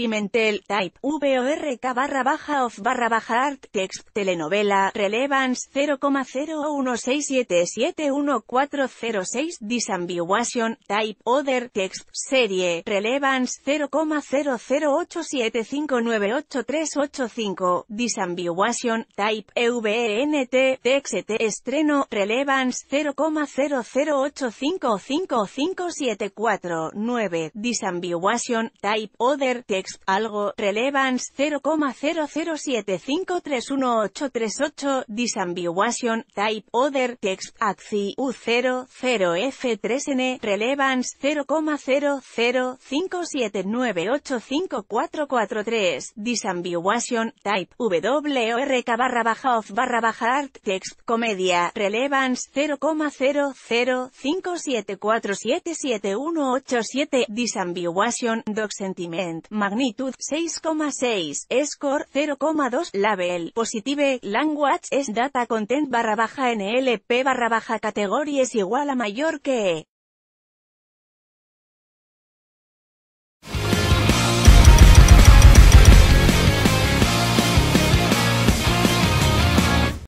Pimentel, type, vork/off/art, text, telenovela, relevance 0,016771406, disambiguation, type, other, text, serie, relevance 0,00875983885, disambiguation, type, event, text, estreno, relevance 0,008555749, disambiguation, type, other, text, algo, relevance 0,007531838, disambiguation, type, other, text, acci, u00f3n, relevance 0,00579854443, disambiguation, type, work/off/art, text, comedia, relevance 0,00574777187, disambiguation, doc sentiment, magnitude 6,6, score 0,2, label, positive, language, es data content /nlp /categories igual a mayor que